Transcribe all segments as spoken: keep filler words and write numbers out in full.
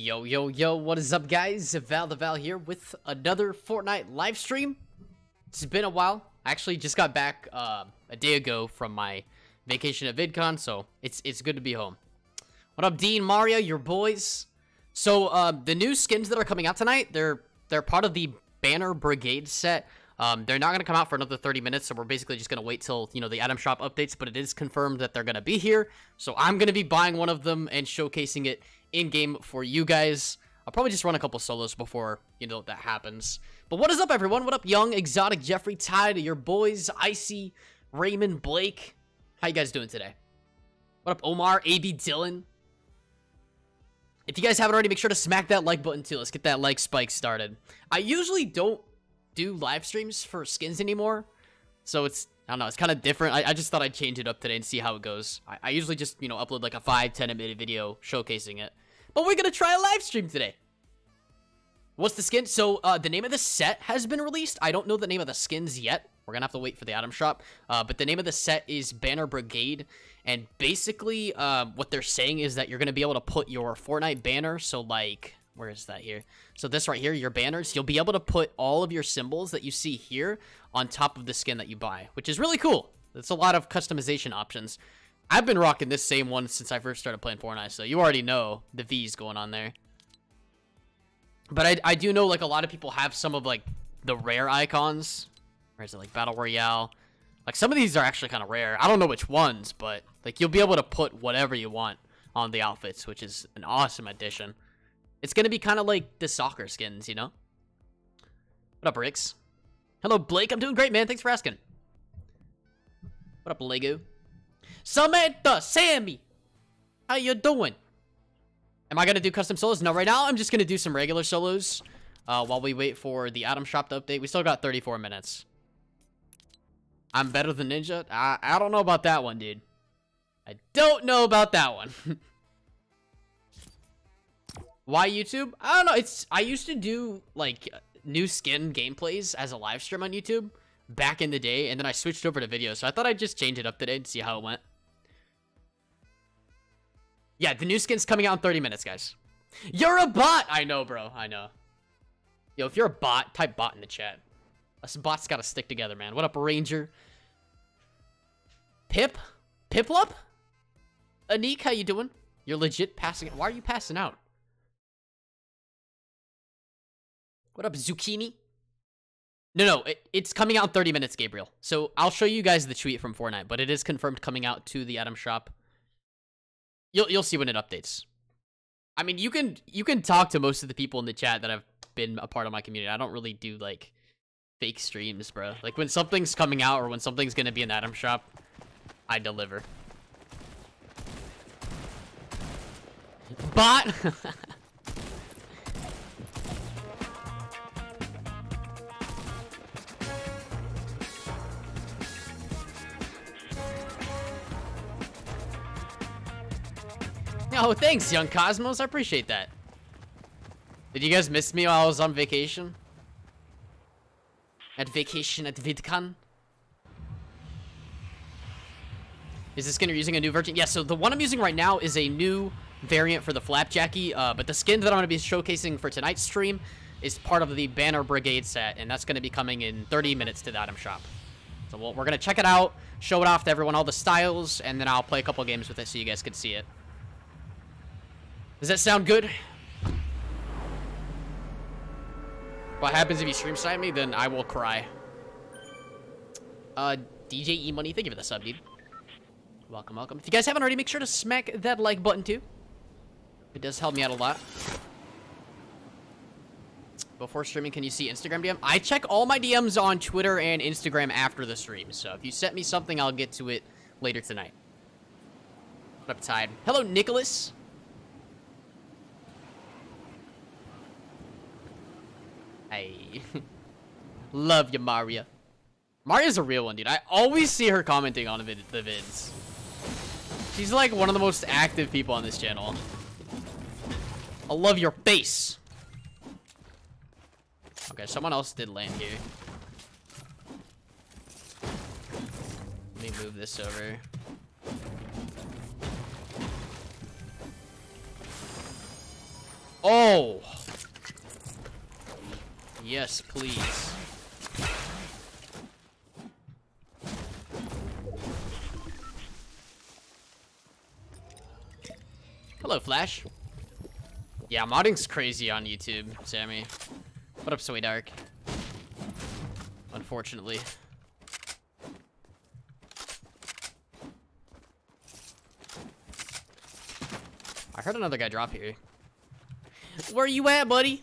Yo, yo, yo, what is up, guys? VALtheVAL here with another Fortnite live stream. It's been a while. I actually just got back uh, a day ago from my vacation at VidCon, so it's it's good to be home. What up, Dean, Mario, your boys? So, uh, the new skins that are coming out tonight, they're they're part of the Banner Brigade set. Um, they're not going to come out for another thirty minutes, so we're basically just going to wait till, you know, the item shop updates, but it is confirmed that they're going to be here, so I'm going to be buying one of them and showcasing it in-game for you guys. I'll probably just run a couple solos before, you know, that happens. But what is up, everyone? What up, Young, Exotic, Jeffrey, Ty, to your boys, Icy, Raymond, Blake. How you guys doing today? What up, Omar, A B, Dylan? If you guys haven't already, make sure to smack that like button, too. Let's get that like spike started. I usually don't do live streams for skins anymore, so it's, I don't know, it's kind of different. I, I just thought I'd change it up today and see how it goes. I, I usually just, you know, upload like a five, ten minute video showcasing it, but we're gonna try a live stream today. What's the skin? So uh, the name of the set has been released. I don't know the name of the skins yet. We're gonna have to wait for the item shop, uh, but the name of the set is Banner Brigade, and basically uh, what they're saying is that you're gonna be able to put your Fortnite banner, so like, where is that here? So this right here, your banners, you'll be able to put all of your symbols that you see here on top of the skin that you buy, which is really cool. That's a lot of customization options. I've been rocking this same one since I first started playing Fortnite, so you already know the V's going on there. But I, I do know, like, a lot of people have some of, like, the rare icons. Where is it? Like, Battle Royale. Like, some of these are actually kind of rare. I don't know which ones, but, like, you'll be able to put whatever you want on the outfits, which is an awesome addition. It's going to be kind of like the soccer skins, you know? What up, Rix? Hello, Blake. I'm doing great, man. Thanks for asking. What up, Lego? Samantha, Sammy, how you doing? Am I going to do custom solos? No, right now I'm just going to do some regular solos uh, while we wait for the item shop to update. We still got thirty-four minutes. I'm better than Ninja? I, I don't know about that one, dude. I don't know about that one. Why YouTube? I don't know. It's I used to do like new skin gameplays as a live stream on YouTube back in the day, and then I switched over to video. So I thought I'd just change it up today and see how it went. Yeah, the new skin's coming out in thirty minutes, guys. You're a bot! I know, bro. I know. Yo, if you're a bot, type bot in the chat. Us bots gotta stick together, man. What up, Ranger? Pip? Piplup? Anik, how you doing? You're legit passing out. Why are you passing out? What up, Zucchini? No, no, it, it's coming out in thirty minutes, Gabriel. So I'll show you guys the tweet from Fortnite, but it is confirmed coming out to the item shop. You'll you'll see when it updates. I mean, you can you can talk to most of the people in the chat that have been a part of my community. I don't really do like fake streams, bro. Like when something's coming out or when something's gonna be in the item shop, I deliver. Bot. Oh, thanks, Young Cosmos. I appreciate that. Did you guys miss me while I was on vacation? At vacation at VidCon? Is this skin you're using a new version? Yeah, so the one I'm using right now is a new variant for the Flapjackie, uh, but the skin that I'm going to be showcasing for tonight's stream is part of the Banner Brigade set, and that's going to be coming in thirty minutes to the item shop. So we'll, we're going to check it out, show it off to everyone, all the styles, and then I'll play a couple games with it so you guys can see it. Does that sound good? What happens if you stream snipe me? Then I will cry. Uh, D J E Money, thank you for the sub, dude. Welcome, welcome. If you guys haven't already, make sure to smack that like button too. It does help me out a lot. Before streaming, can you see Instagram D M? I check all my D Ms on Twitter and Instagram after the stream. So if you sent me something, I'll get to it later tonight. What up, Tide? Hello, Nicholas. Hey, love you, Maria. Maria's a real one, dude. I always see her commenting on the vids. She's like one of the most active people on this channel. I love your face. Okay, someone else did land here. Let me move this over. Oh! Yes, please. Hello, Flash. Yeah, modding's crazy on YouTube, Sammy. What up, Sweet Dark? Unfortunately. I heard another guy drop here. Where you at, buddy?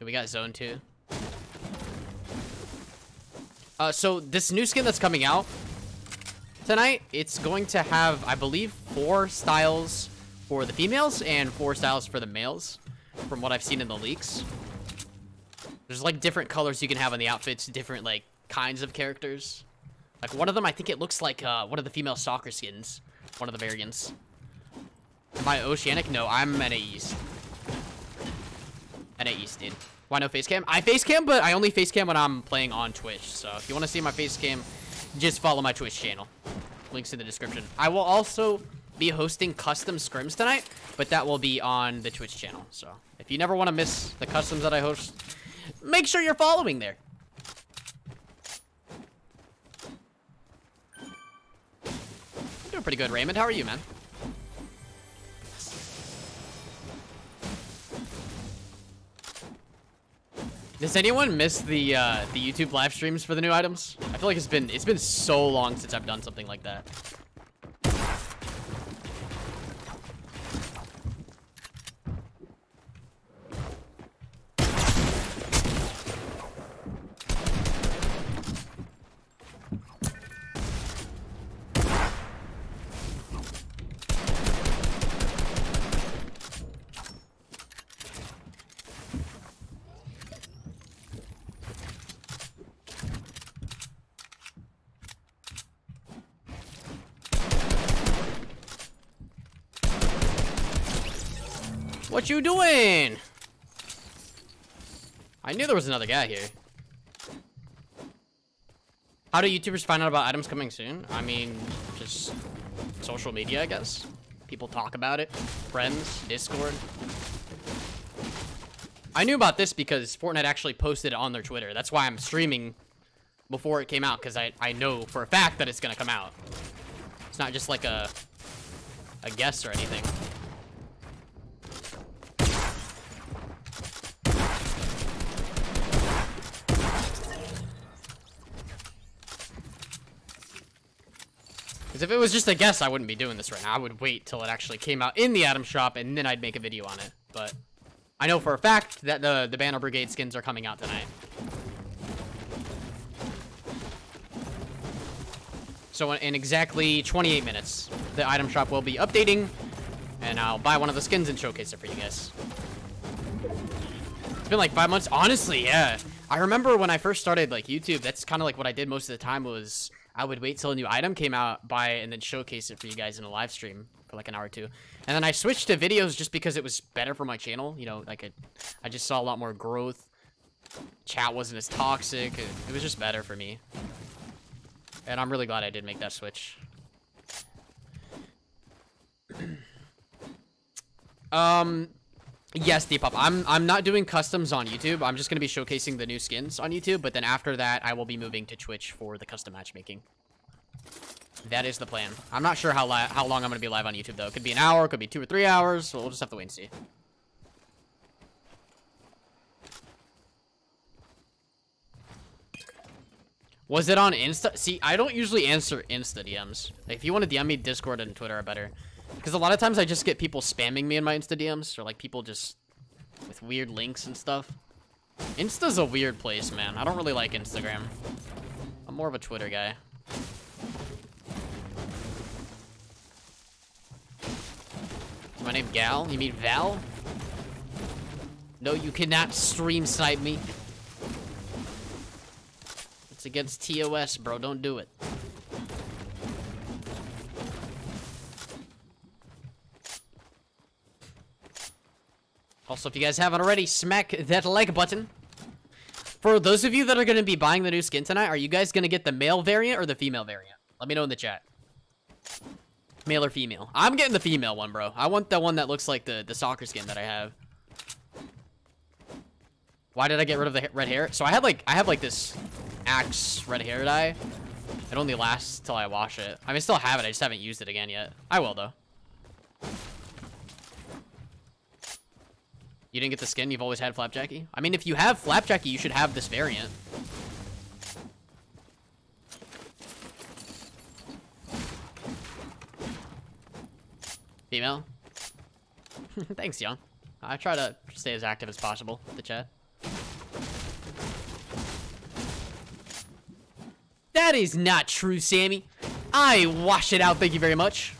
We got zone two. Uh, so this new skin that's coming out tonight, it's going to have, I believe, four styles for the females and four styles for the males, from what I've seen in the leaks. There's like different colors you can have on the outfits, different like kinds of characters. Like one of them, I think it looks like uh, one of the female soccer skins, one of the variants. Am I Oceanic? No, I'm at East. At East, dude. Why no face cam? I face cam, but I only face cam when I'm playing on Twitch. So if you want to see my face cam, just follow my Twitch channel. Links in the description. I will also be hosting custom scrims tonight, but that will be on the Twitch channel. So if you never want to miss the customs that I host, make sure you're following there. You're doing pretty good, Raymond. How are you, man? Does anyone miss the uh, the YouTube live streams for the new items? I feel like it's been it's been so long since I've done something like that. What you doing? I knew there was another guy here. How do YouTubers find out about items coming soon? I mean, just social media, I guess. People talk about it. Friends, Discord. I knew about this because Fortnite actually posted it on their Twitter. That's why I'm streaming before it came out, because I, I know for a fact that it's gonna come out. It's not just like a, a guess or anything. If it was just a guess, I wouldn't be doing this right now. I would wait till it actually came out in the item shop, and then I'd make a video on it. But I know for a fact that the, the Banner Brigade skins are coming out tonight. So in exactly twenty-eight minutes, the item shop will be updating, and I'll buy one of the skins and showcase it for you guys. It's been like five months. Honestly, yeah. I remember when I first started like YouTube, that's kind of like what I did most of the time was... I would wait till a new item came out, buy it, and then showcase it for you guys in a live stream for like an hour or two. And then I switched to videos just because it was better for my channel. You know, like it, I just saw a lot more growth. Chat wasn't as toxic. It, it was just better for me. And I'm really glad I did make that switch. um, yes, Depop. I'm, I'm not doing customs on YouTube. I'm just going to be showcasing the new skins on YouTube. But then after that, I will be moving to Twitch for the custom matchmaking. That is the plan. I'm not sure how, li how long I'm going to be live on YouTube, though. It could be an hour. It could be two or three hours. So we'll just have to wait and see. Was it on Insta? See, I don't usually answer Insta D Ms. Like, if you want to D M me, Discord and Twitter are better. Because a lot of times I just get people spamming me in my Insta D Ms, or like people just with weird links and stuff. Insta's a weird place, man. I don't really like Instagram. I'm more of a Twitter guy. Is my name Gal? You mean Val? No, you cannot stream snipe me. It's against T O S, bro. Don't do it. Also, if you guys haven't already, smack that like button. For those of you that are going to be buying the new skin tonight, are you guys going to get the male variant or the female variant? Let me know in the chat. Male or female? I'm getting the female one, bro. I want the one that looks like the, the soccer skin that I have. Why did I get rid of the red hair? So I had like I have like this Axe red hair dye. It only lasts till I wash it. I mean, I still have it. I just haven't used it again yet. I will, though. You didn't get the skin you've always had, Flapjackie? I mean, if you have Flapjackie, you should have this variant. Female? Thanks, Young. I try to stay as active as possible with the chat. That is not true, Sammy. I wash it out, thank you very much.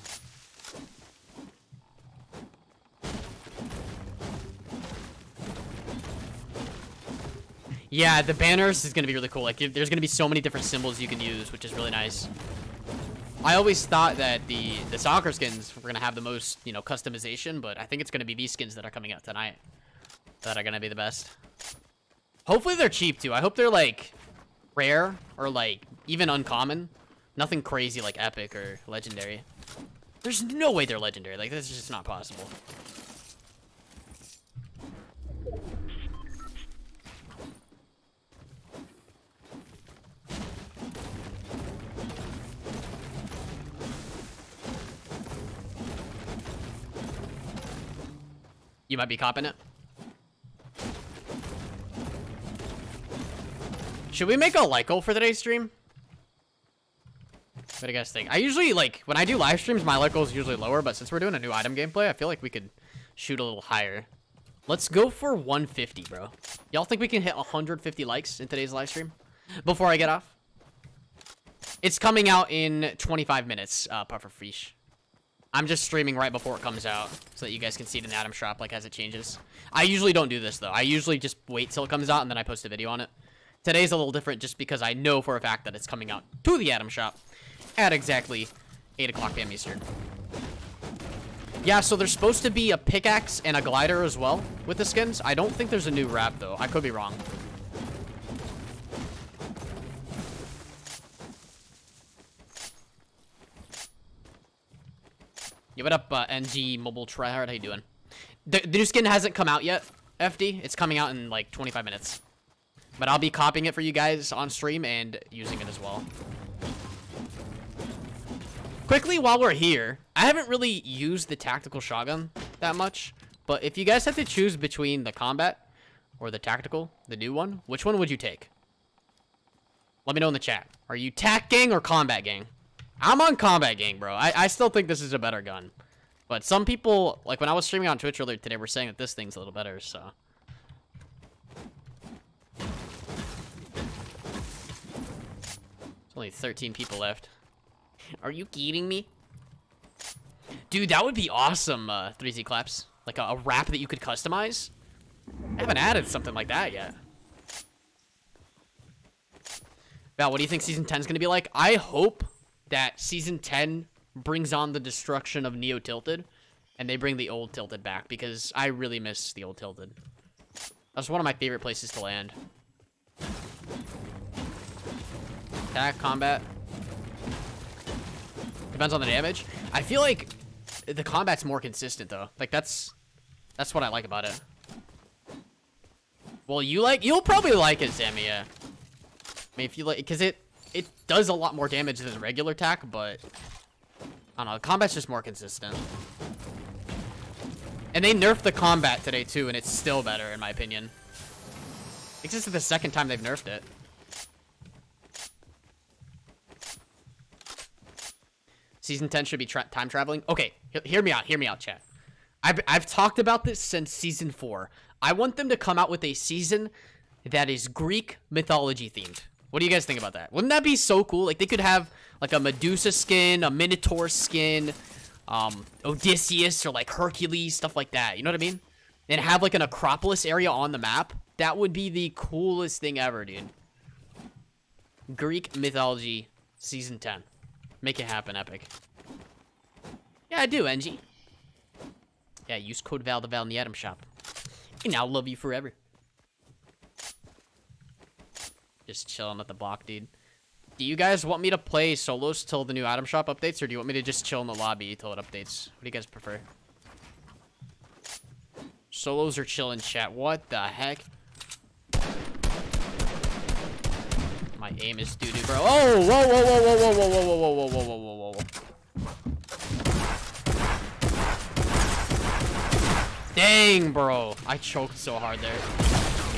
Yeah, the banners is gonna be really cool. Like, there's gonna be so many different symbols you can use, which is really nice. I always thought that the, the soccer skins were gonna have the most, you know, customization, but I think it's gonna be these skins that are coming out tonight that are gonna be the best. Hopefully they're cheap, too. I hope they're, like, rare or, like, even uncommon. Nothing crazy like epic or legendary. There's no way they're legendary. Like, this is just not possible. You might be copping it. Should we make a Lyco for today's stream? What do you guys think? I usually, like, when I do live streams, my Lyco is usually lower, but since we're doing a new item gameplay, I feel like we could shoot a little higher. Let's go for one fifty, bro. Y'all think we can hit one hundred fifty likes in today's live stream? Before I get off? It's coming out in twenty-five minutes, uh, Puffer Freesh. I'm just streaming right before it comes out so that you guys can see it in the item shop, like, as it changes. I usually don't do this, though. I usually just wait till it comes out, and then I post a video on it. Today's a little different just because I know for a fact that it's coming out to the item shop at exactly eight o'clock p m Eastern. Yeah, so there's supposed to be a pickaxe and a glider as well with the skins. I don't think there's a new wrap, though. I could be wrong. Yo, what up, uh, N G Mobile Tryhard? How you doing? The, the new skin hasn't come out yet, F D. It's coming out in, like, twenty-five minutes. But I'll be copying it for you guys on stream and using it as well. Quickly, while we're here, I haven't really used the tactical shotgun that much. But if you guys had to choose between the combat or the tactical, the new one, which one would you take? Let me know in the chat. Are you tac gang or combat gang? I'm on combat gang, bro. I, I still think this is a better gun. But some people, like when I was streaming on Twitch earlier today, were saying that this thing's a little better, so. There's only thirteen people left. Are you kidding me? Dude, that would be awesome, uh, three Z Claps. Like a, a wrap that you could customize. I haven't added something like that yet. Val, what do you think Season ten is going to be like? I hope that season ten brings on the destruction of Neo Tilted, and they bring the old Tilted back, because I really miss the old Tilted. That's one of my favorite places to land. Attack, combat. Depends on the damage. I feel like the combat's more consistent, though. Like, that's that's what I like about it. Well, you like, you'll probably like it, Sammy, yeah. I mean, if you like, because it, It does a lot more damage than regular attack, but I don't know. The combat's just more consistent. And they nerfed the combat today, too, and it's still better, in my opinion. It's just the second time they've nerfed it. Season ten should be tra time traveling. Okay, hear me out. Hear me out, chat. I've, I've talked about this since Season four. I want them to come out with a season that is Greek mythology themed. What do you guys think about that? Wouldn't that be so cool? Like, they could have, like, a Medusa skin, a Minotaur skin, um, Odysseus, or, like, Hercules, stuff like that. You know what I mean? And have, like, an Acropolis area on the map. That would be the coolest thing ever, dude. Greek Mythology Season ten. Make it happen, Epic. Yeah, I do, N G. Yeah, use code VALtheVAL in the item shop. and I'll love you forever. Just chilling at the block, dude. Do you guys want me to play solos till the new item shop updates, or do you want me to just chill in the lobby till it updates? What do you guys prefer? Solos or chill in chat? What the heck? My aim is doo doo, bro. Oh, whoa, whoa, whoa, whoa, whoa, whoa, whoa, whoa, whoa, whoa, whoa, whoa, whoa. Dang, bro. I choked so hard there.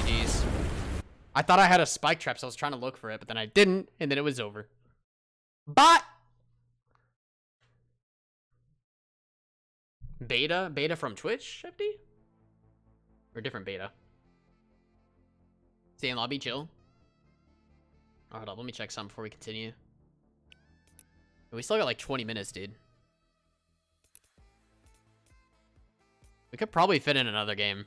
Jeez. I thought I had a spike trap, so I was trying to look for it, but then I didn't, and then it was over. But beta, beta from Twitch, Shifty, or different beta. Stay in lobby, chill. All right, let me check something before we continue. We still got like twenty minutes, dude. We could probably fit in another game.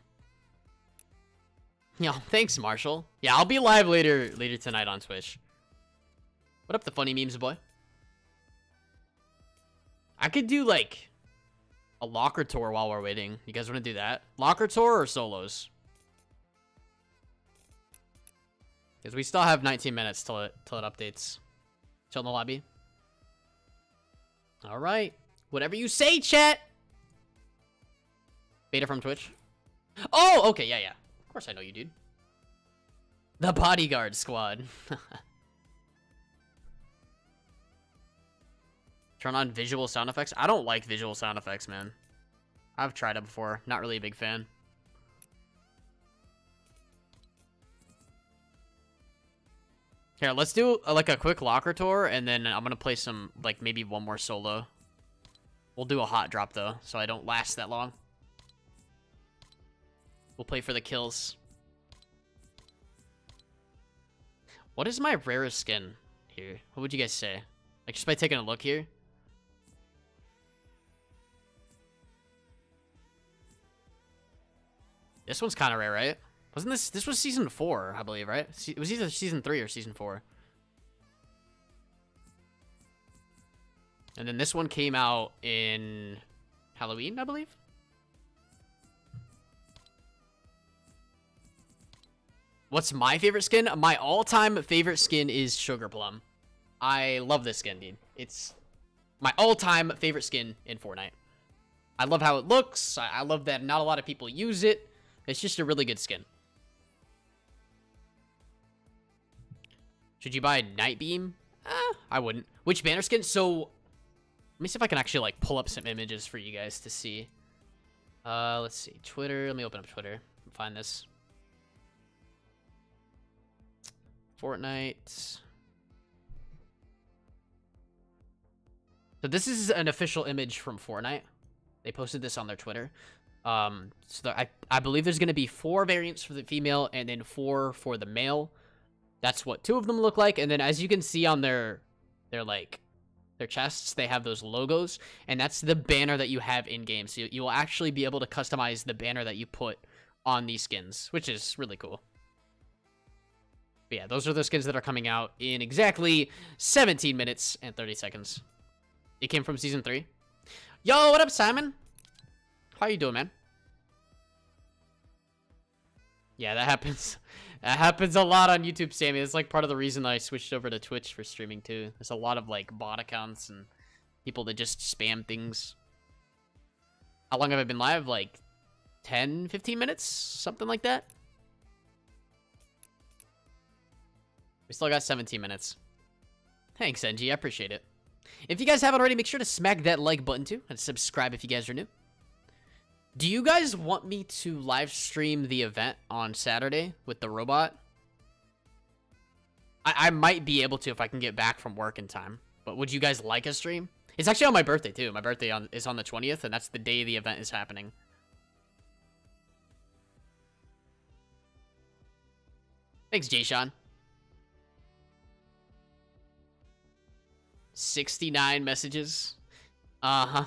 Yeah, thanks, Marshall. Yeah, I'll be live later later tonight on Twitch. What up, the funny memes, boy? I could do like a locker tour while we're waiting. You guys want to do that? Locker tour or solos? Because we still have nineteen minutes till it till it updates. Chill in the lobby. All right, whatever you say, chat. Beta from Twitch. Oh, okay, yeah, yeah. Of course, I know you, dude. The bodyguard squad. Turn on visual sound effects. I don't like visual sound effects, man. I've tried it before. Not really a big fan. Here, let's do uh, like a quick locker tour, and then I'm gonna play some, like maybe one more solo. We'll do a hot drop though, so I don't last that long. We'll play for the kills. What is my rarest skin here? What would you guys say? Like just by taking a look here. This one's kind of rare, right? Wasn't this, this was season four, I believe, right? It was either season three or season four. And then this one came out in Halloween, I believe. What's my favorite skin? My all-time favorite skin is Sugar Plum. I love this skin, dude. It's my all-time favorite skin in Fortnite. I love how it looks. I love that not a lot of people use it. It's just a really good skin. Should you buy Night Beam? Eh, I wouldn't. Which banner skin? So, let me see if I can actually like pull up some images for you guys to see. Uh, let's see. Twitter. Let me open up Twitter and find this. Fortnite. So this is an official image from Fortnite. They posted this on their Twitter. Um, so the, I, I believe there's going to be four variants for the female and then four for the male. That's what two of them look like. And then as you can see on their, their like their chests, they have those logos, and that's the banner that you have in game. So you, you will actually be able to customize the banner that you put on these skins, which is really cool. But yeah, those are the skins that are coming out in exactly seventeen minutes and thirty seconds. It came from season three. Yo, what up, Simon? How you doing, man? Yeah, that happens. That happens a lot on YouTube, Sammy. It's like part of the reason that I switched over to Twitch for streaming too. There's a lot of like bot accounts and people that just spam things. How long have I been live? Like ten, fifteen minutes? Something like that. We still got seventeen minutes. Thanks, N G. I appreciate it. If you guys haven't already, make sure to smack that like button too, and subscribe if you guys are new. Do you guys want me to live stream the event on Saturday with the robot? I, I might be able to if I can get back from work in time. But would you guys like a stream? It's actually on my birthday, too. My birthday on, is on the twentieth, and that's the day the event is happening. Thanks, Jay-Sean. sixty-nine messages. Uh-huh.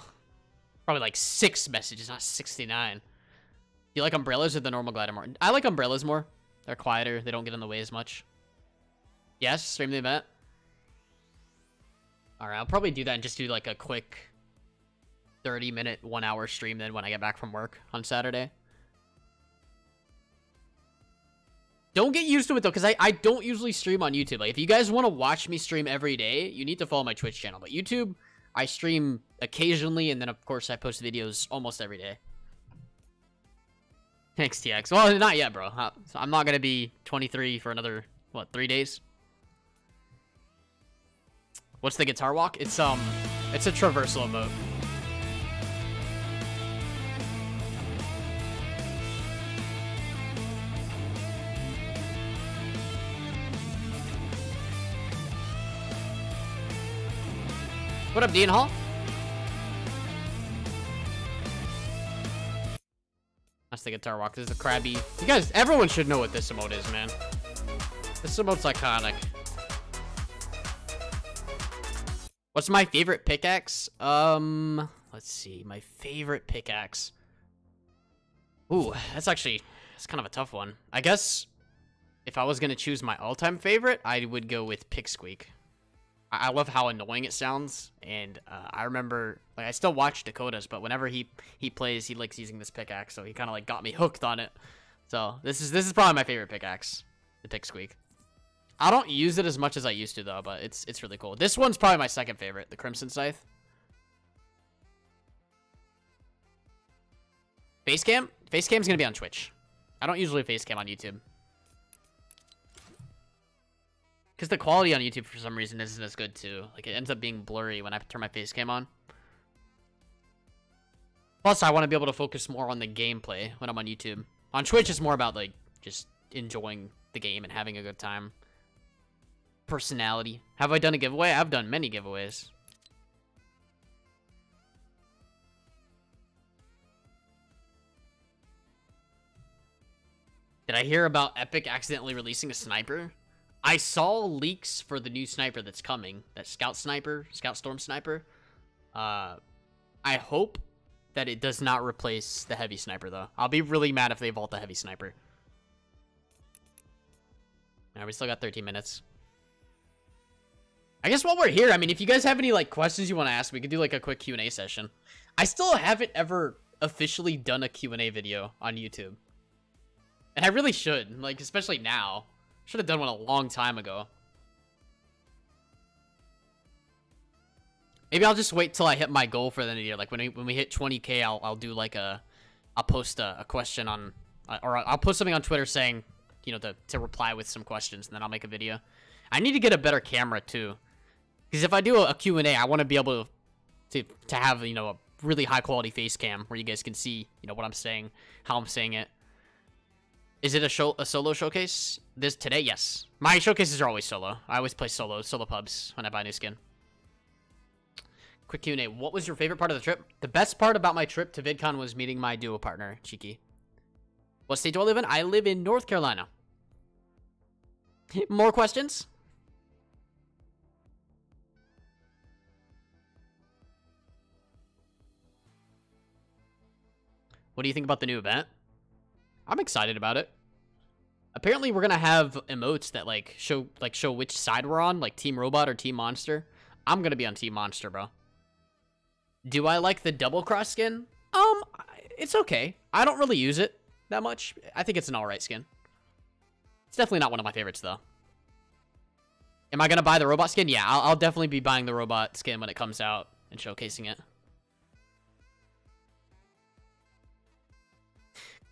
Probably like six messages, not sixty-nine. Do you like umbrellas or the normal glider more? I like umbrellas more. They're quieter. They don't get in the way as much. Yes, stream the event. All right, I'll probably do that and just do like a quick thirty-minute, one-hour stream then when I get back from work on Saturday. Don't get used to it, though, because I, I don't usually stream on YouTube. Like, if you guys want to watch me stream every day, you need to follow my Twitch channel. But YouTube, I stream occasionally, and then, of course, I post videos almost every day. Thanks, T X. Well, not yet, bro. I'm not going to be twenty-three for another, what, three days? What's the guitar walk? It's, um, it's a traversal emote. What up, Dean Hall? That's the guitar walk. This is the crabby. You guys, everyone should know what this emote is, man. This emote's iconic. What's my favorite pickaxe? Um, let's see. My favorite pickaxe. Ooh, that's actually, that's kind of a tough one. I guess if I was going to choose my all-time favorite, I would go with Pick Squeak. I love how annoying it sounds, and uh, I remember, like, I still watch Dakota's, but whenever he he plays, he likes using this pickaxe, so he kind of like got me hooked on it. So this is this is probably my favorite pickaxe, the Pick Squeak. I don't use it as much as I used to though, but it's it's really cool. This one's probably my second favorite, the Crimson Scythe. Facecam, Facecam's gonna be on Twitch. I don't usually facecam on YouTube. Because the quality on YouTube for some reason isn't as good too. Like it ends up being blurry when I turn my face cam on. Plus I want to be able to focus more on the gameplay when I'm on YouTube. On Twitch it's more about like just enjoying the game and having a good time. Personality. Have I done a giveaway? I've done many giveaways. Did I hear about Epic accidentally releasing a sniper? I saw leaks for the new sniper that's coming, that Scout Sniper, Scout Storm Sniper. Uh, I hope that it does not replace the Heavy Sniper, though. I'll be really mad if they vault the Heavy Sniper. All right, we still got thirteen minutes. I guess while we're here, I mean, if you guys have any, like, questions you want to ask, we could do, like, a quick Q and A session. I still haven't ever officially done a Q and A video on YouTube. And I really should, like, especially now. Should have done one a long time ago. Maybe I'll just wait till I hit my goal for the end of the year. Like when we, when we hit twenty K, I'll I'll do like a I'll post a, a question on or I'll post something on Twitter saying, you know, to to reply with some questions, and then I'll make a video. I need to get a better camera too, because if I do a Q and A, I want to be able to, to to have, you know, a really high quality face cam where you guys can see, you know, what I'm saying, how I'm saying it. Is it a show a solo showcase this today? Yes. My showcases are always solo. I always play solo, solo pubs when I buy new skin. Quick Q and A. What was your favorite part of the trip? The best part about my trip to VidCon was meeting my duo partner, Cheeky. What state do I live in? I live in North Carolina. More questions? What do you think about the new event? I'm excited about it. Apparently, we're gonna have emotes that like show like show which side we're on, like Team Robot or Team Monster. I'm gonna be on Team Monster, bro. Do I like the Double Cross skin? Um, it's okay. I don't really use it that much. I think it's an all right skin. It's definitely not one of my favorites, though. Am I gonna buy the robot skin? Yeah, I'll, I'll definitely be buying the robot skin when it comes out and showcasing it.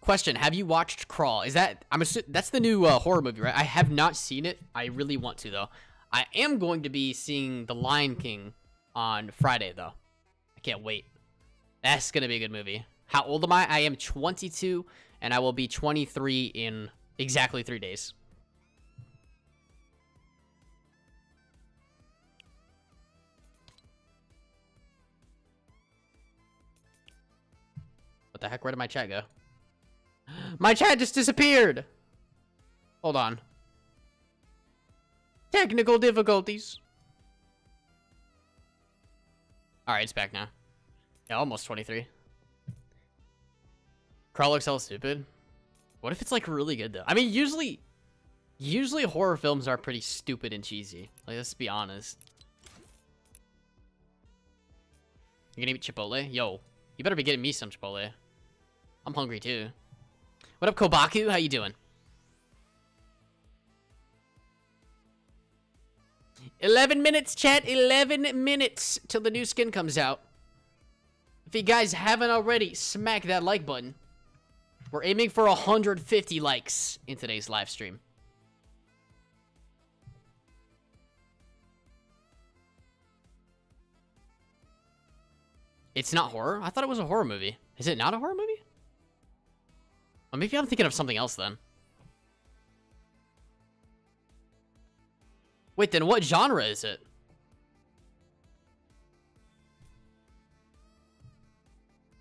Question: have you watched Crawl? Is that I'm assuming that's the new uh, horror movie, right? I have not seen it. I really want to though. I am going to be seeing The Lion King on Friday though. I can't wait. That's gonna be a good movie. How old am I? I am twenty-two, and I will be twenty-three in exactly three days. What the heck? Where did my chat go? My chat just disappeared. Hold on. Technical difficulties. All right, it's back now. Yeah, almost twenty-three. Crawl looks hella stupid. What if it's like really good though? I mean, usually, usually horror films are pretty stupid and cheesy. Like, let's be honest. You gonna eat Chipotle? Yo, you better be getting me some Chipotle. I'm hungry too. What up, Kobaku? How you doing? eleven minutes, chat. eleven minutes till the new skin comes out. If you guys haven't already, smack that like button. We're aiming for one hundred fifty likes in today's live stream. It's not horror? I thought it was a horror movie. Is it not a horror movie? Well, maybe I'm thinking of something else then. Wait, then what genre is it?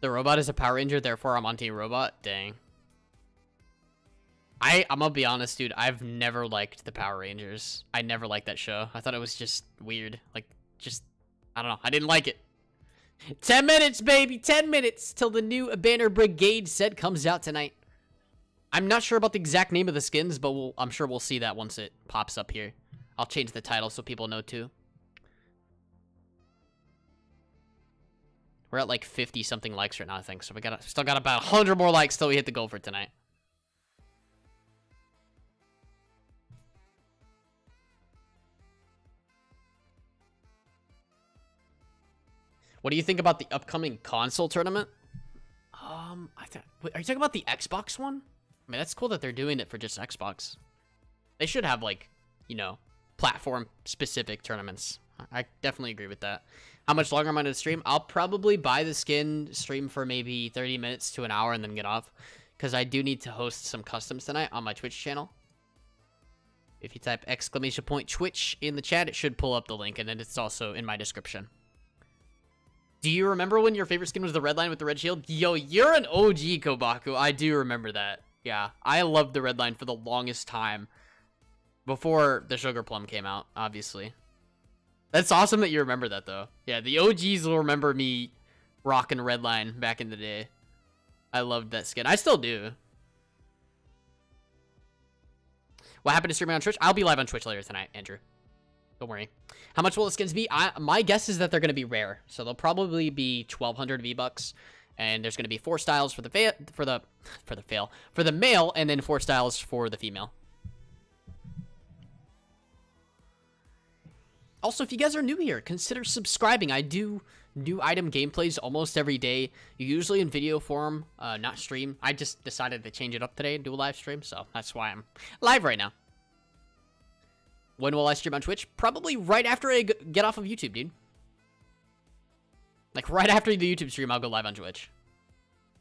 The robot is a Power Ranger, therefore I'm on Team Robot? Dang. I, I'm gonna be honest, dude. I've never liked the Power Rangers. I never liked that show. I thought it was just weird. Like, just, I don't know. I didn't like it. Ten minutes, baby! Ten minutes till the new Banner Brigade set comes out tonight. I'm not sure about the exact name of the skins, but we'll, I'm sure we'll see that once it pops up here. I'll change the title so people know too. We're at like fifty something likes right now, I think. So we got still got about one hundred more likes till we hit the goal for tonight. What do you think about the upcoming console tournament? Um, I th are you talking about the Xbox one? I mean, that's cool that they're doing it for just Xbox. They should have like, you know, platform-specific tournaments. I definitely agree with that. How much longer am I going to stream? I'll probably buy the skin, stream for maybe thirty minutes to an hour, and then get off. Because I do need to host some customs tonight on my Twitch channel. If you type exclamation point Twitch in the chat, it should pull up the link, and then it's also in my description. Do you remember when your favorite skin was the Redline with the red shield? Yo, you're an O G, Kobaku. I do remember that. Yeah, I loved the Redline for the longest time. Before the Sugar Plum came out, obviously. That's awesome that you remember that, though. Yeah, the O Gs will remember me rocking Redline back in the day. I loved that skin. I still do. What happened to streaming on Twitch? I'll be live on Twitch later tonight, Andrew. Don't worry. How much will the skins be? I, my guess is that they're going to be rare. So they'll probably be twelve hundred V-Bucks. And there's going to be four styles for the fa for the for the fail for the male, and then four styles for the female. Also, if you guys are new here, consider subscribing. I do new item gameplays almost every day, usually in video form, uh, not stream. I just decided to change it up today and do a live stream, so that's why I'm live right now. When will I stream on Twitch? Probably right after I get off of YouTube, dude. Like, right after the YouTube stream, I'll go live on Twitch.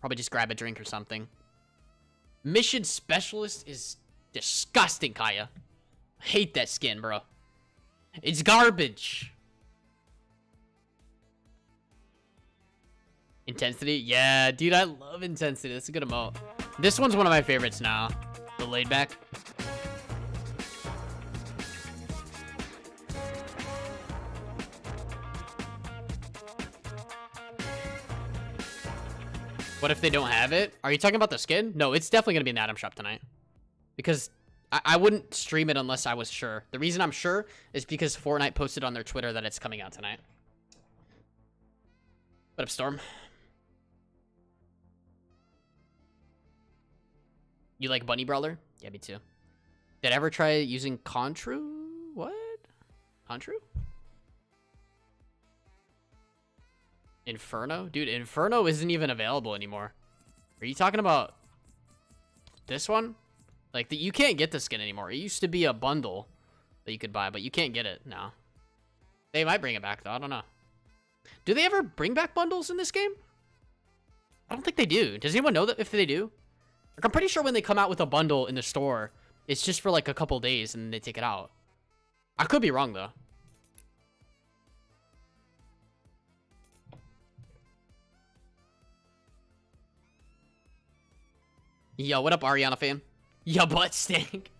Probably just grab a drink or something. Mission Specialist is disgusting, Kaya. I hate that skin, bro. It's garbage. Intensity? Yeah, dude, I love Intensity. That's a good emote. This one's one of my favorites now. The laid back. What if they don't have it? Are you talking about the skin? No, it's definitely going to be in the item shop tonight. Because I, I wouldn't stream it unless I was sure. The reason I'm sure is because Fortnite posted on their Twitter that it's coming out tonight. What up, Storm? You like Bunny Brawler? Yeah, me too. Did I ever try using Contru? What? Contru? Inferno? Dude, Inferno isn't even available anymore. Are you talking about this one? Like, the, you can't get this skin anymore. It used to be a bundle that you could buy, but you can't get it now. They might bring it back, though. I don't know. Do they ever bring back bundles in this game? I don't think they do. Does anyone know that if they do? Like, I'm pretty sure when they come out with a bundle in the store, it's just for, like, a couple days, and then they take it out. I could be wrong, though. Yo, what up, Ariana fam? Your butt stink.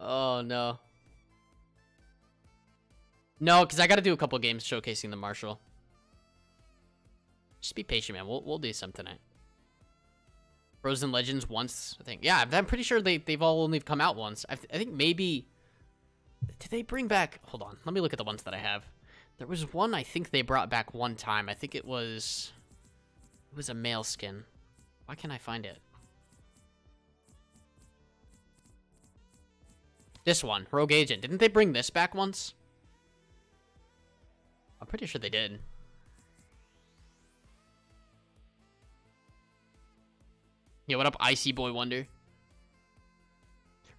Oh, no. No, because I got to do a couple games showcasing the Marshall. Just be patient, man. We'll, we'll do some tonight. Frozen Legends once, I think. Yeah, I'm pretty sure they, they've all only come out once. I, I think maybe... Did they bring back... Hold on. Let me look at the ones that I have. There was one I think they brought back one time. I think it was... It was a male skin. Why can't I find it? This one, Rogue Agent. Didn't they bring this back once? I'm pretty sure they did. Yeah, what up, Icy Boy Wonder?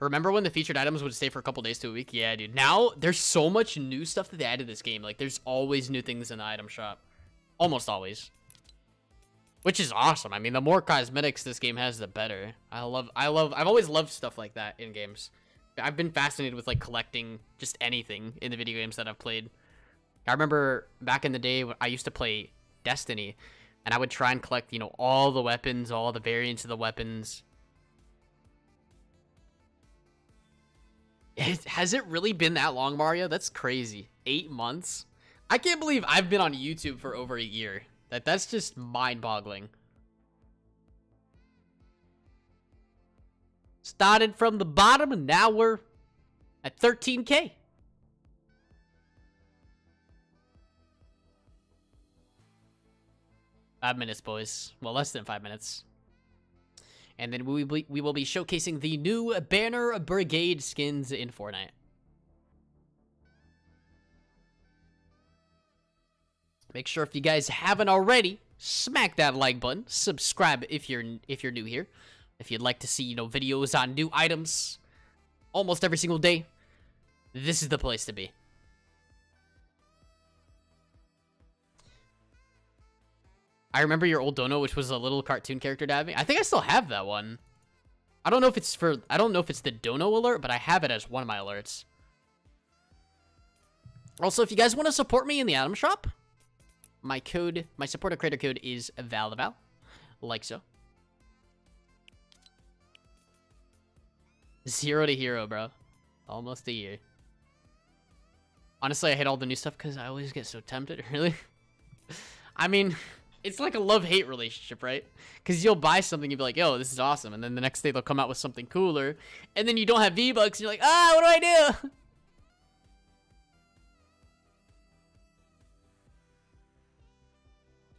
Remember when the featured items would stay for a couple days to a week? Yeah, dude. Now, there's so much new stuff that they add to this game. Like, there's always new things in the item shop. Almost always. Which is awesome. I mean, the more cosmetics this game has, the better. I love, I love, I've always loved stuff like that in games. I've been fascinated with, like, collecting just anything in the video games that I've played. I remember back in the day when I used to play Destiny, and I would try and collect, you know, all the weapons, all the variants of the weapons. Has it really been that long, Mario? That's crazy. Eight months? I can't believe I've been on YouTube for over a year. That That's just mind-boggling. Started from the bottom, and now we're at thirteen K. Five minutes, boys. Well, less than five minutes. And then we we will be showcasing the new Banner Brigade skins in Fortnite. Make sure if you guys haven't already, smack that like button. Subscribe if you're if you're new here. If you'd like to see, you know, videos on new items almost every single day, this is the place to be. I remember your old dono, which was a little cartoon character diving. I think I still have that one. I don't know if it's for, I don't know if it's the dono alert, but I have it as one of my alerts. Also, if you guys want to support me in the item shop, my code, my supporter creator code is VALtheVAL, like so. Zero to hero, bro. Almost a year. Honestly, I hate all the new stuff because I always get so tempted, really. I mean, it's like a love-hate relationship, right? Because you'll buy something, you'll be like, yo, this is awesome. And then the next day, they'll come out with something cooler. And then you don't have V-Bucks, and you're like, ah, what do I do?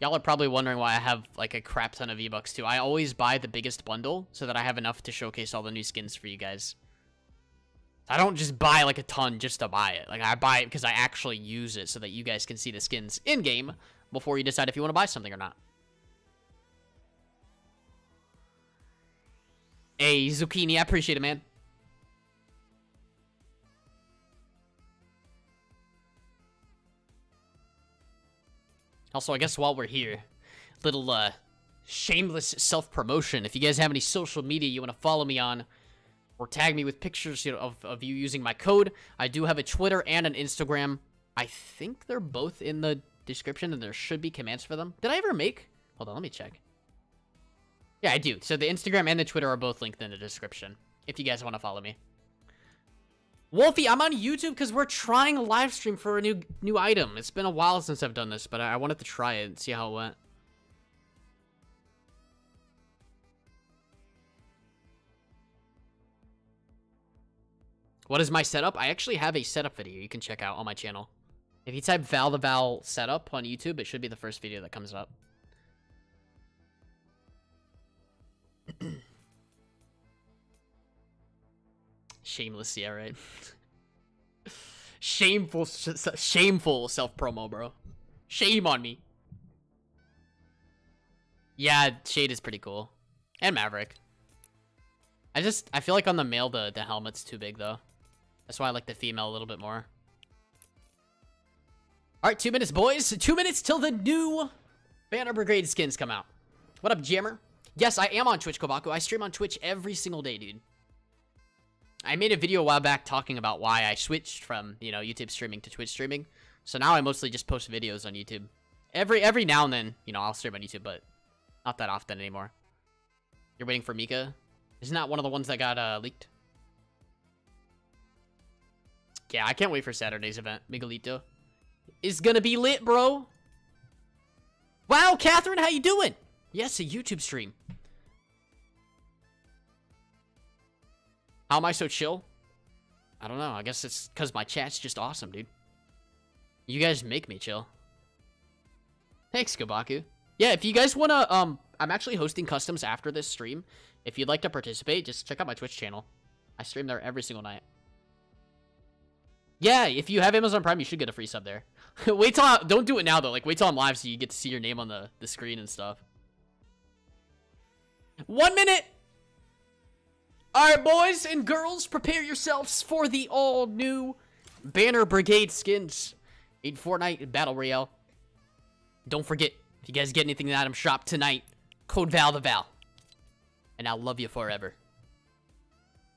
Y'all are probably wondering why I have, like, a crap ton of V-Bucks, too. I always buy the biggest bundle so that I have enough to showcase all the new skins for you guys. I don't just buy, like, a ton just to buy it. Like, I buy it because I actually use it so that you guys can see the skins in-game before you decide if you want to buy something or not. Hey, Zucchini, I appreciate it, man. Also, I guess while we're here, little uh, shameless self-promotion. If you guys have any social media you want to follow me on or tag me with pictures, you know, of, of you using my code, I do have a Twitter and an Instagram. I think they're both in the description, and there should be commands for them. Did I ever make? Hold on, let me check. Yeah, I do. So the Instagram and the Twitter are both linked in the description if you guys want to follow me. Wolfie, I'm on YouTube because we're trying a live stream for a new new item. It's been a while since I've done this, but I, I wanted to try it and see how it went. What is my setup? I actually have a setup video you can check out on my channel. If you type VALtheVAL setup on YouTube, it should be the first video that comes up. Shameless, yeah, right? Shameful, shameful self-promo, bro. Shame on me. Yeah, Shade is pretty cool. And Maverick. I just, I feel like on the male, the, the helmet's too big, though. That's why I like the female a little bit more. All right, two minutes, boys. Two minutes till the new Banner Brigade skins come out. What up, Jammer? Yes, I am on Twitch, Kobaku. I stream on Twitch every single day, dude. I made a video a while back talking about why I switched from, you know, YouTube streaming to Twitch streaming. So now I mostly just post videos on YouTube. Every every now and then, you know, I'll stream on YouTube, but not that often anymore. You're waiting for Mika? Isn't that one of the ones that got uh, leaked? Yeah, I can't wait for Saturday's event, Miguelito. Is gonna be lit, bro. Wow, Catherine, how you doing? Yes, a YouTube stream. How am I so chill? I don't know. I guess it's because my chat's just awesome, dude. You guys make me chill. Thanks, Kobaku. Yeah, if you guys want to... um, I'm actually hosting customs after this stream. If you'd like to participate, just check out my Twitch channel. I stream there every single night. Yeah, if you have Amazon Prime, you should get a free sub there. Wait till I, don't do it now though. Like wait till I'm live so you get to see your name on the the screen and stuff. One minute. All right, boys and girls, prepare yourselves for the all new Banner Brigade skins in Fortnite Battle Royale. Don't forget, if you guys get anything in the item shop tonight, code VALtheVAL, and I'll love you forever.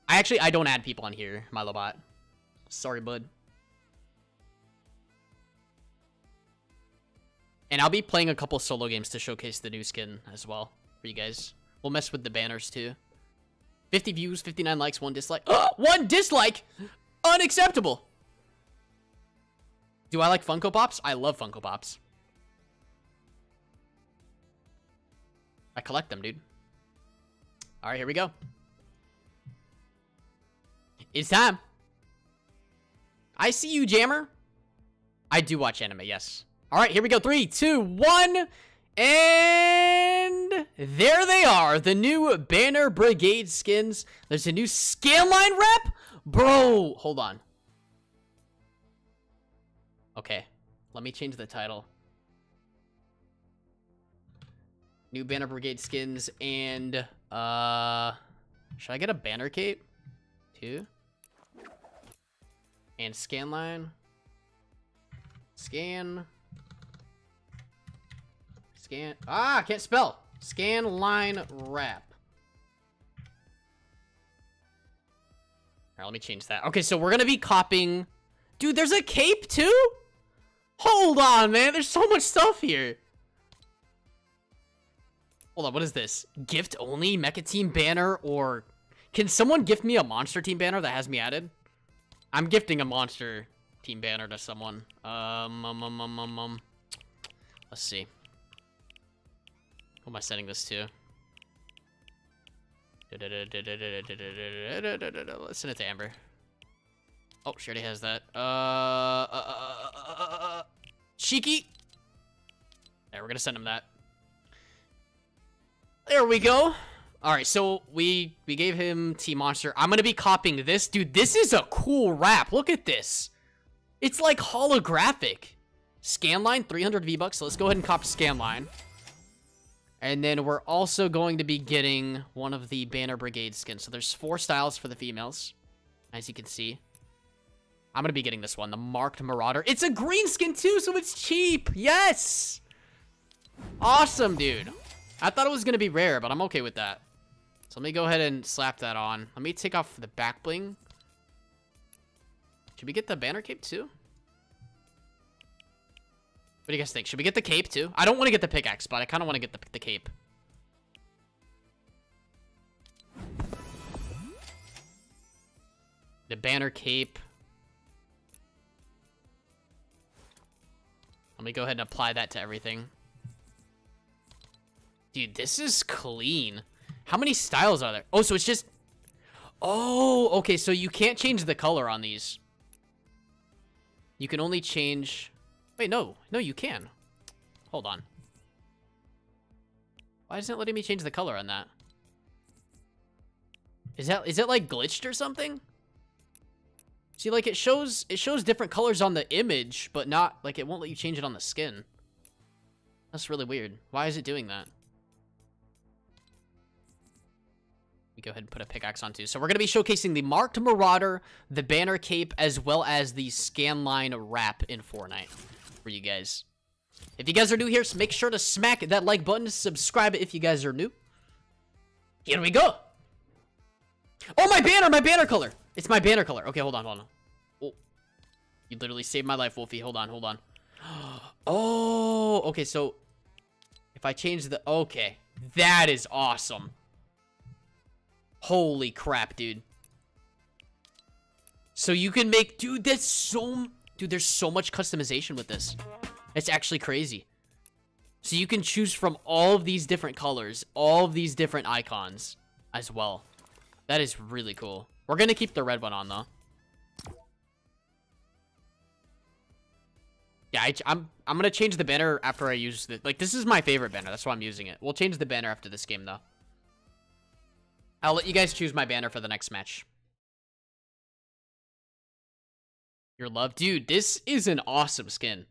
I actually I don't add people on here, Milobot. Sorry, bud. And I'll be playing a couple solo games to showcase the new skin as well for you guys. We'll mess with the banners too. fifty views, fifty-nine likes, one dislike. Oh, one dislike? Unacceptable. Do I like Funko Pops? I love Funko Pops. I collect them, dude. All right, here we go. It's time. I see you, Jammer. I do watch anime, yes. All right, here we go. Three, two, one. And there they are. The new Banner Brigade skins. There's a new Scanline rep. Bro, hold on. Okay, let me change the title. New Banner Brigade skins and, uh, should I get a Banner Cape? Two. And Scanline. Scan. Scan. Ah, I can't spell. Scanline wrap. All right, let me change that. Okay, so we're going to be copying. Dude, there's a cape too? Hold on, man. There's so much stuff here. Hold on, what is this? Gift only Mecha Team banner, or can someone gift me a Monster Team banner that has me added? I'm gifting a Monster Team banner to someone. Um, um, um, um, um, um. Let's see. Who am I sending this to? Let's send it to Amber. Oh, she already has that. Uh, uh, uh, uh, uh, uh. Cheeky. Yeah, we're gonna send him that. There we go. All right, so we we gave him Team Monster. I'm gonna be copying this, dude. This is a cool wrap. Look at this. It's like holographic. Scanline, three hundred V bucks. So let's go ahead and cop Scanline. And then we're also going to be getting one of the Banner Brigade skins. So there's four styles for the females, as you can see. I'm gonna be getting this one, the Marked Marauder. It's a green skin too, so it's cheap. Yes. Awesome, dude. I thought it was going to be rare, but I'm okay with that. So let me go ahead and slap that on. Let me take off the back bling. Should we get the banner cape too? What do you guys think? Should we get the cape too? I don't want to get the pickaxe, but I kind of want to get the, the cape. The banner cape. Let me go ahead and apply that to everything. Dude, this is clean. How many styles are there? Oh, so it's just... Oh, okay, so you can't change the color on these. You can only change... Wait, no. No, you can. Hold on. Why isn't it letting me change the color on that? Is that is it like glitched or something? See, like it shows it shows different colors on the image, but not like it won't let you change it on the skin. That's really weird. Why is it doing that? Go ahead and put a pickaxe on too. So we're going to be showcasing the Marked Marauder, the Banner Cape, as well as the Scanline wrap in Fortnite for you guys. If you guys are new here, make sure to smack that like button, subscribe if you guys are new. Here we go. Oh, my banner, my banner color. It's my banner color. Okay, hold on, hold on. Oh, you literally saved my life, Wolfie. Hold on, hold on. Oh, okay, so if I change the... Okay, that is awesome. Holy crap, dude. So you can make... Dude, that's so... Dude, there's so much customization with this. It's actually crazy. So you can choose from all of these different colors, all of these different icons as well. That is really cool. We're going to keep the red one on, though. Yeah, I, I'm, I'm going to change the banner after I use the... Like, this is my favorite banner. That's why I'm using it. We'll change the banner after this game, though. I'll let you guys choose my banner for the next match. your love. Dude, this is an awesome skin.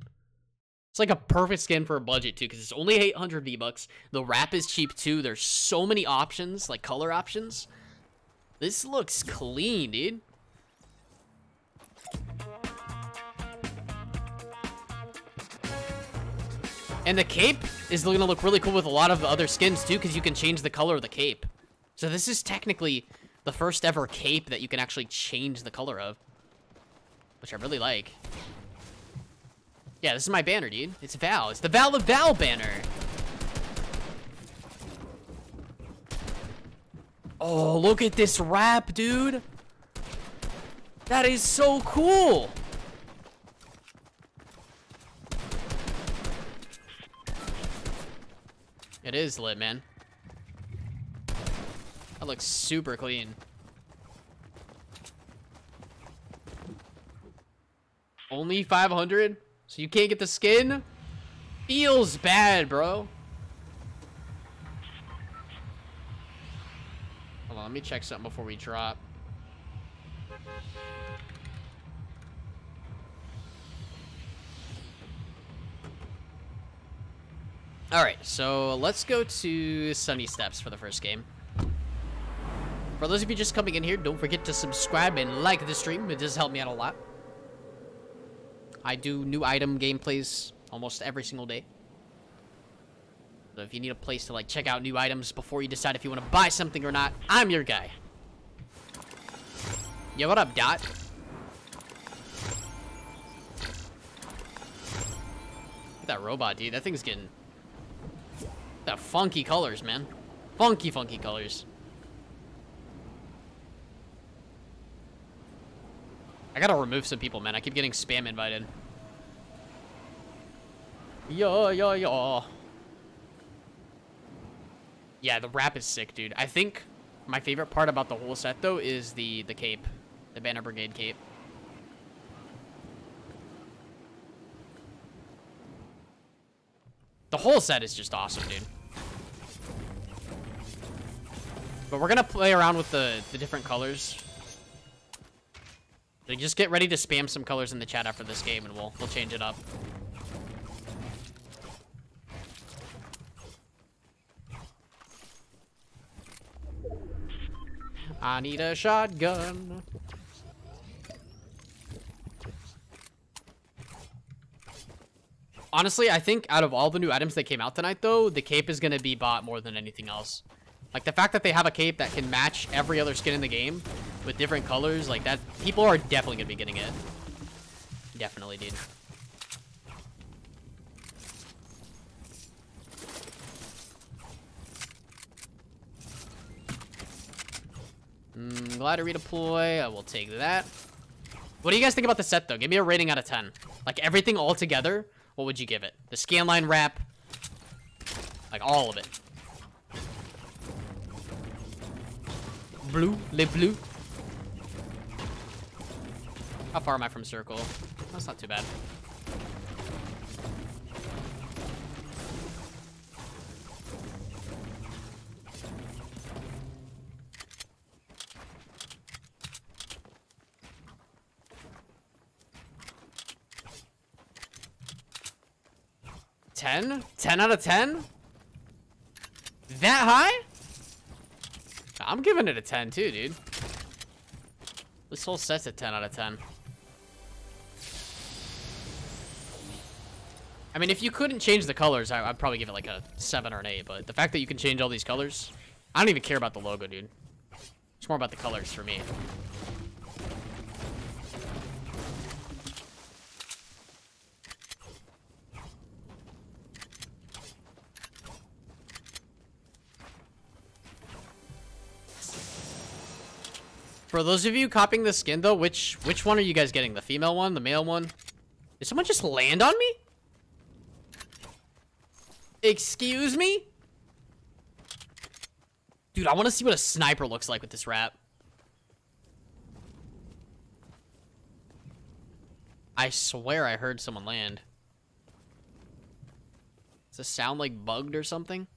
It's like a perfect skin for a budget, too, because it's only eight hundred V-Bucks. The wrap is cheap, too. There's so many options, like color options. This looks clean, dude. And the cape is going to look really cool with a lot of other skins, too, because you can change the color of the cape. So this is technically the first ever cape that you can actually change the color of, which I really like. Yeah, this is my banner, dude. It's Val. It's the VALtheVAL banner. Oh, look at this wrap, dude. That is so cool. It is lit, man. That looks super clean. Only five hundred? So you can't get the skin? Feels bad, bro. Hold on, let me check something before we drop. Alright, so let's go to Sunny Steps for the first game. For those of you just coming in here, don't forget to subscribe and like the stream. It does help me out a lot. I do new item gameplays almost every single day. So if you need a place to like check out new items before you decide if you want to buy something or not, I'm your guy. Yo, what up, Dot? Look at that robot, dude. That thing's getting... that funky colors, man. Funky, funky colors. I gotta remove some people, man. I keep getting spam invited. Yo, yo, yo. Yeah, the wrap is sick, dude. I think my favorite part about the whole set, though, is the, the cape. The Banner Brigade cape. The whole set is just awesome, dude. But we're gonna play around with the, the different colors. So just get ready to spam some colors in the chat after this game, and we'll we'll change it up. I need a shotgun. Honestly, I think out of all the new items that came out tonight, though, the cape is going to be bought more than anything else. Like, the fact that they have a cape that can match every other skin in the game with different colors, like, that, people are definitely going to be getting it. Definitely, dude. Mm, glad to redeploy. I will take that. What do you guys think about the set, though? Give me a rating out of ten. Like, everything all together, what would you give it? The Scanline wrap, like, all of it. Blue, le blue. How far am I from circle? That's not too bad. ten? ten out of ten? That high? I'm giving it a ten too, dude. This whole set's a ten out of ten. I mean, if you couldn't change the colors, I, I'd probably give it like a seven or an eight, but the fact that you can change all these colors, I don't even care about the logo, dude. It's more about the colors for me. For those of you copying the skin, though, which which one are you guys getting? The female one? The male one? Did someone just land on me? Excuse me? Dude, I want to see what a sniper looks like with this wrap. I swear I heard someone land. Does this sound like bugged or something?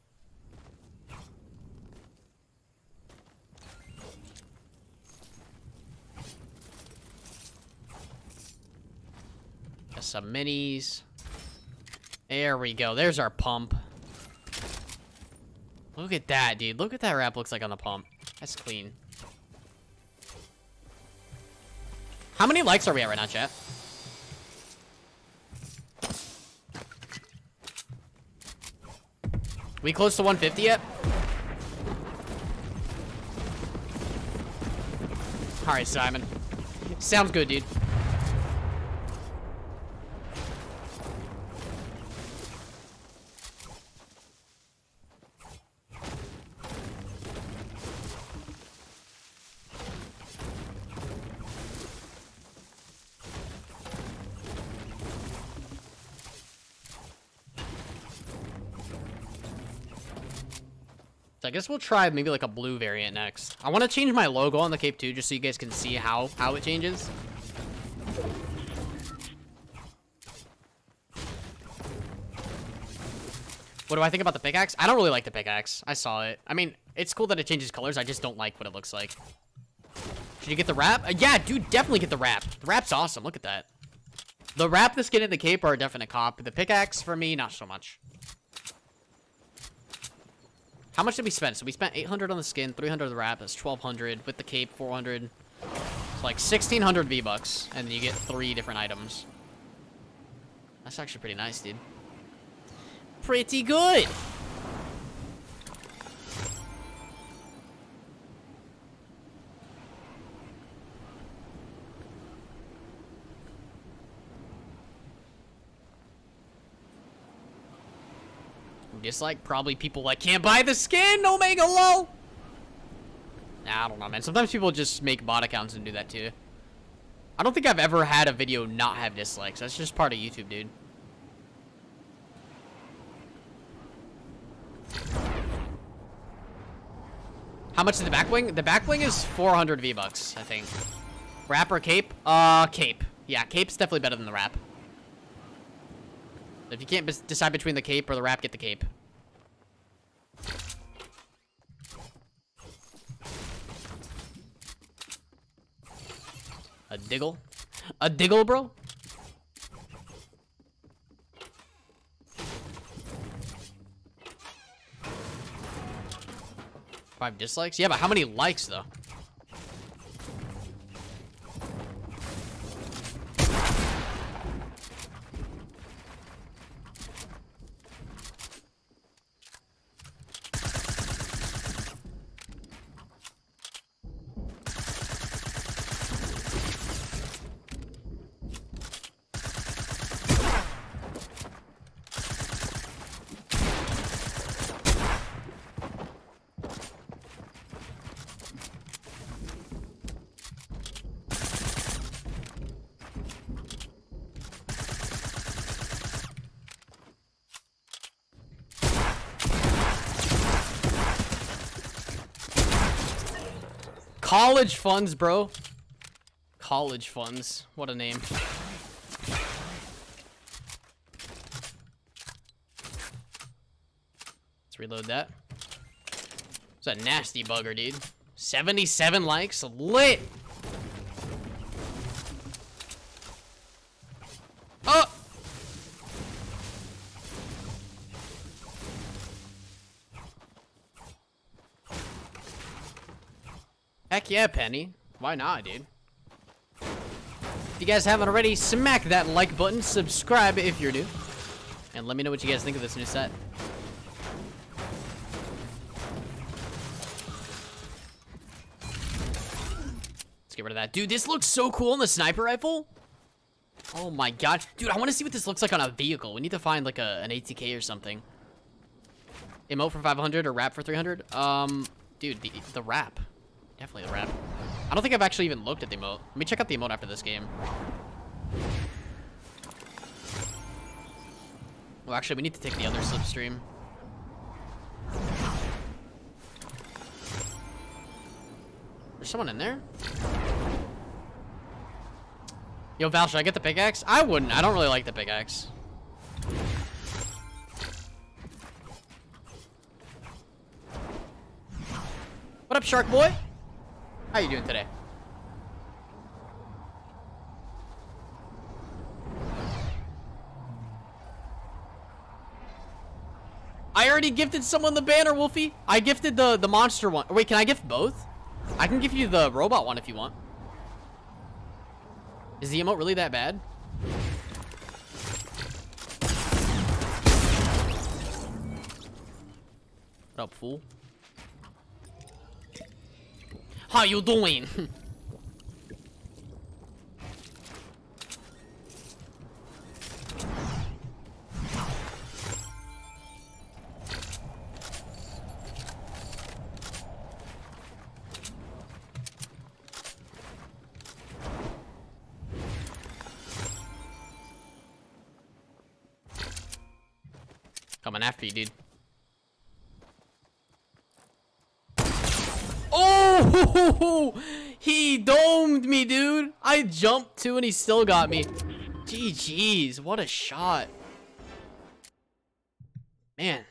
some minis. There we go. There's our pump. Look at that, dude. Look at that wrap looks like on the pump. That's clean. How many likes are we at right now, chat? We close to one fifty yet? Alright, Simon. Sounds good, dude. I guess we'll try maybe like a blue variant next. I want to change my logo on the cape too, just so you guys can see how how it changes. What do I think about the pickaxe? I don't really like the pickaxe. I saw it. I mean, it's cool that it changes colors. I just don't like what it looks like. Should you get the wrap? Uh, yeah, dude, definitely get the wrap. The wrap's awesome. Look at that. The wrap, the skin, and the cape are a definite cop. The pickaxe for me, not so much. How much did we spend? So we spent eight hundred on the skin, three hundred on the wrap, that's twelve hundred. With the cape, four hundred. It's like sixteen hundred V-Bucks, and you get three different items. That's actually pretty nice, dude. Pretty good! Dislike probably people like can't buy the skin Omega lol. Nah, I don't know, man. Sometimes people just make bot accounts and do that too. I don't think I've ever had a video not have dislikes. That's just part of YouTube, dude. How much is the back wing? The back wing is four hundred V-Bucks, I think. Wrap or cape? Uh, cape. Yeah, cape's definitely better than the wrap. If you can't decide between the cape or the wrap, get the cape. A diggle? A diggle, bro? Five dislikes? Yeah, but how many likes, though? College funds, bro. College funds. What a name. Let's reload that. It's a nasty bugger, dude. seventy-seven likes. Lit. Oh! Heck yeah, Penny. Why not, dude? If you guys haven't already, smack that like button, subscribe if you're new, and let me know what you guys think of this new set. Let's get rid of that. Dude, this looks so cool on the sniper rifle. Oh my god. Dude, I want to see what this looks like on a vehicle. We need to find like a, an A T K or something. Emote for five hundred or wrap for three hundred? Um, dude, the, the wrap. Definitely the wrap. I don't think I've actually even looked at the emote. Let me check out the emote after this game. Well, actually, we need to take the other slipstream. There's someone in there? Yo, Val, should I get the pickaxe? I wouldn't. I don't really like the pickaxe. What up, Shark Boy? How you doing today? I already gifted someone the banner, Wolfie. I gifted the, the monster one. Wait, can I gift both? I can give you the robot one if you want. Is the emote really that bad? What up, fool? How you doing? Coming after you, dude. Oh! He domed me, dude. I jumped too and he still got me. G G's. What a shot. Man.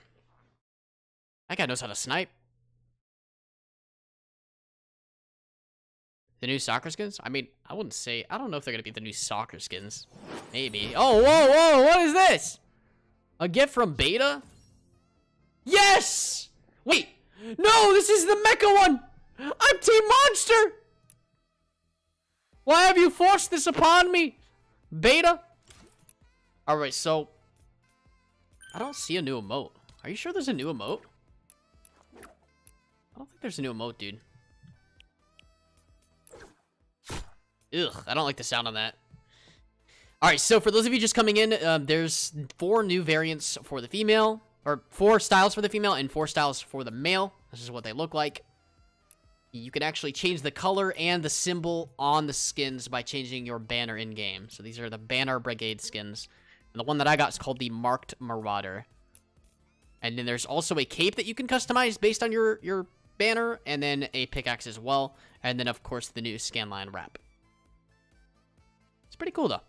That guy knows how to snipe. The new soccer skins? I mean, I wouldn't say... I don't know if they're going to be the new soccer skins. Maybe. Oh, whoa, whoa. What is this? A gift from beta? Yes! Wait! No, this is the mecha one! I'm Team Monster! Why have you forced this upon me? Beta? Alright, so... I don't see a new emote. Are you sure there's a new emote? I don't think there's a new emote, dude. Ugh, I don't like the sound on that. Alright, so for those of you just coming in, uh, there's four new variants for the female, or four styles for the female and four styles for the male. This is what they look like. You can actually change the color and the symbol on the skins by changing your banner in-game. So these are the Banner Brigade skins. And the one that I got is called the Marked Marauder. And then there's also a cape that you can customize based on your, your banner, and then a pickaxe as well. And then, of course, the new Scanline wrap. It's pretty cool, though.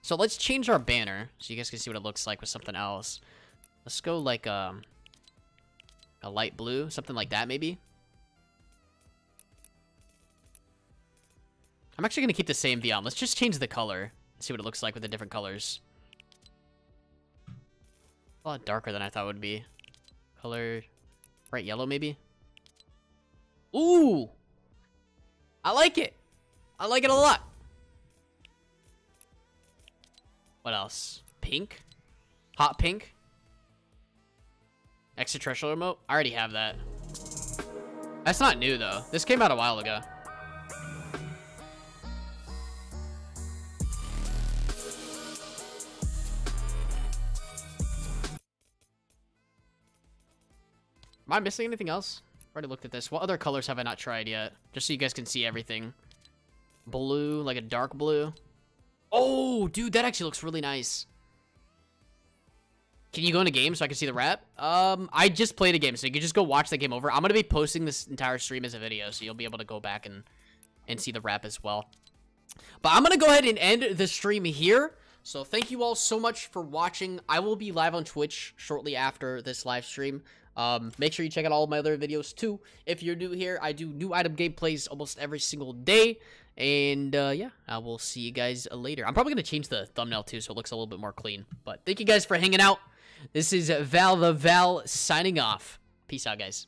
So let's change our banner so you guys can see what it looks like with something else. Let's go like um, a light blue, something like that maybe. I'm actually going to keep the same V on. Let's just change the color and see what it looks like with the different colors. A lot darker than I thought it would be. Color bright yellow maybe. Ooh! I like it! I like it a lot! What else? Pink? Hot pink? Extraterrestrial remote? I already have that. That's not new, though. This came out a while ago. Am I missing anything else? I've already looked at this. What other colors have I not tried yet? Just so you guys can see everything. Blue, like a dark blue. Oh, dude, that actually looks really nice. Can you go into game so I can see the wrap? Um, I just played a game, so you can just go watch the game over. I'm going to be posting this entire stream as a video, so you'll be able to go back and, and see the wrap as well. But I'm going to go ahead and end the stream here. So thank you all so much for watching. I will be live on Twitch shortly after this live stream. Um, make sure you check out all of my other videos, too. If you're new here, I do new item gameplays almost every single day. And, uh, yeah, I will see you guys later. I'm probably going to change the thumbnail, too, so it looks a little bit more clean. But thank you guys for hanging out. This is VALtheVAL signing off. Peace out, guys.